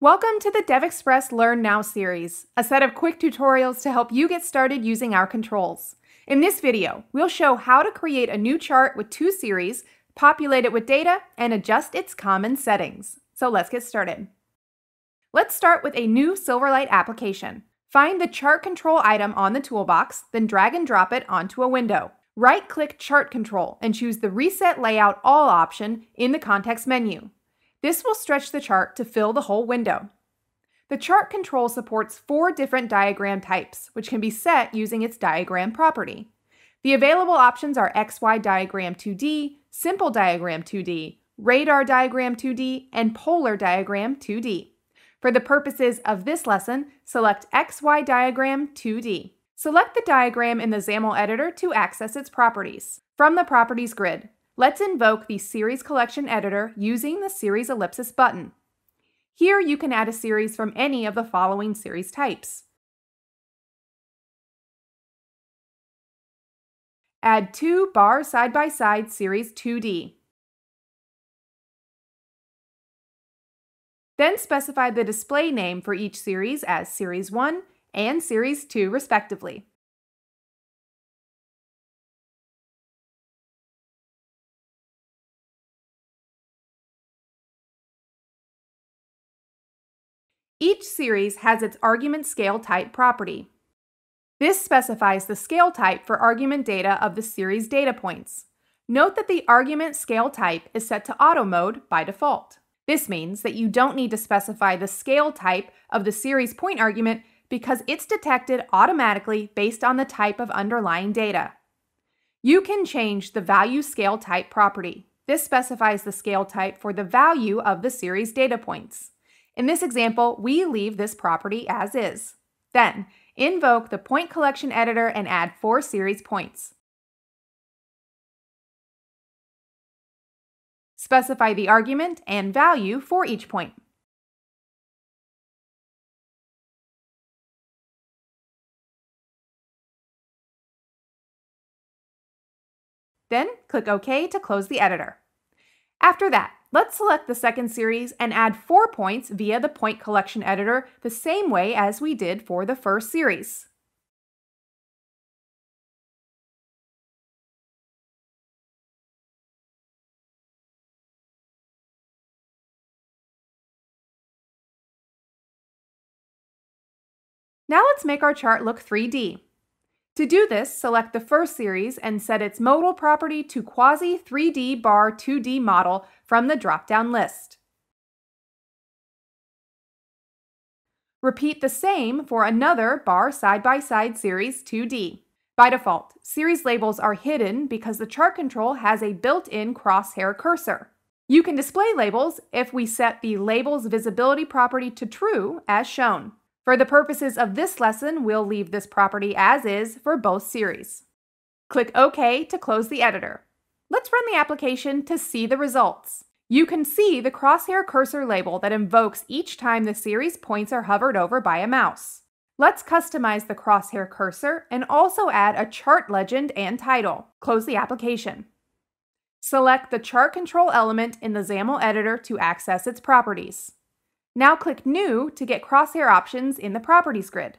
Welcome to the DevExpress Learn Now series, a set of quick tutorials to help you get started using our controls. In this video, we'll show how to create a new chart with two series, populate it with data, and adjust its common settings. So let's get started. Let's start with a new Silverlight application. Find the chart control item on the toolbox, then drag and drop it onto a window. Right-click Chart Control and choose the Reset Layout All option in the context menu. This will stretch the chart to fill the whole window. The chart control supports 4 different diagram types, which can be set using its diagram property. The available options are XY Diagram 2D, Simple Diagram 2D, Radar Diagram 2D, and Polar Diagram 2D. For the purposes of this lesson, select XY Diagram 2D. Select the diagram in the XAML editor to access its properties. From the Properties grid, let's invoke the Series Collection Editor using the Series Ellipsis button. Here you can add a series from any of the following series types. Add 2 bar side-by-side series 2D. Then specify the display name for each series as Series 1 and Series 2 respectively. Each series has its argument scale type property. This specifies the scale type for argument data of the series data points. Note that the argument scale type is set to auto mode by default. This means that you don't need to specify the scale type of the series point argument because it's detected automatically based on the type of underlying data. You can change the value scale type property. This specifies the scale type for the value of the series data points. In this example, we leave this property as is. Then, invoke the Point Collection Editor and add 4 series points. Specify the argument and value for each point. Then, click OK to close the editor. After that, let's select the second series and add 4 points via the Point Collection Editor the same way as we did for the first series. Now let's make our chart look 3D. To do this, select the first series and set its modal property to Quasi 3D Bar 2D model from the drop-down list. Repeat the same for another bar side-by-side series 2D. By default, series labels are hidden because the chart control has a built-in crosshair cursor. You can display labels if we set the label's visibility property to true as shown. For the purposes of this lesson, we'll leave this property as is for both series. Click OK to close the editor. Let's run the application to see the results. You can see the crosshair cursor label that invokes each time the series points are hovered over by a mouse. Let's customize the crosshair cursor and also add a chart legend and title. Close the application. Select the chart control element in the XAML editor to access its properties. Now click New to get crosshair options in the Properties grid.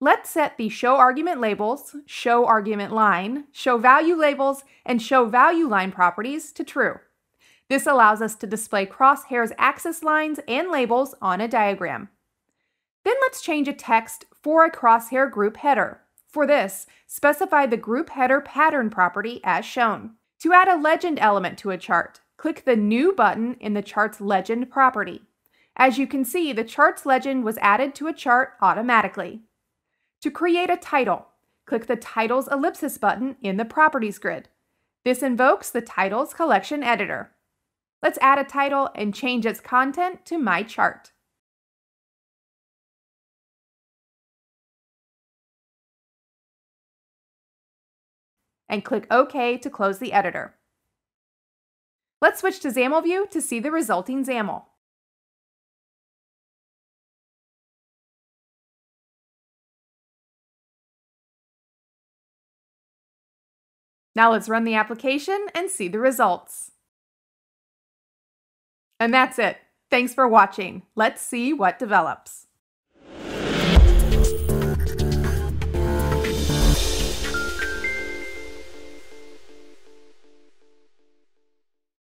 Let's set the Show Argument Labels, Show Argument Line, Show Value Labels, and Show Value Line properties to true. This allows us to display crosshairs axis lines and labels on a diagram. Then let's change a text for a crosshair group header. For this, specify the Group Header Pattern property as shown. To add a legend element to a chart, click the New button in the chart's legend property. As you can see, the chart's legend was added to a chart automatically. To create a title, click the Titles Ellipsis button in the Properties grid. This invokes the Titles Collection Editor. Let's add a title and change its content to My Chart. And click OK to close the editor. Let's switch to XAML view to see the resulting XAML. Now let's run the application and see the results. And that's it. Thanks for watching. Let's see what develops.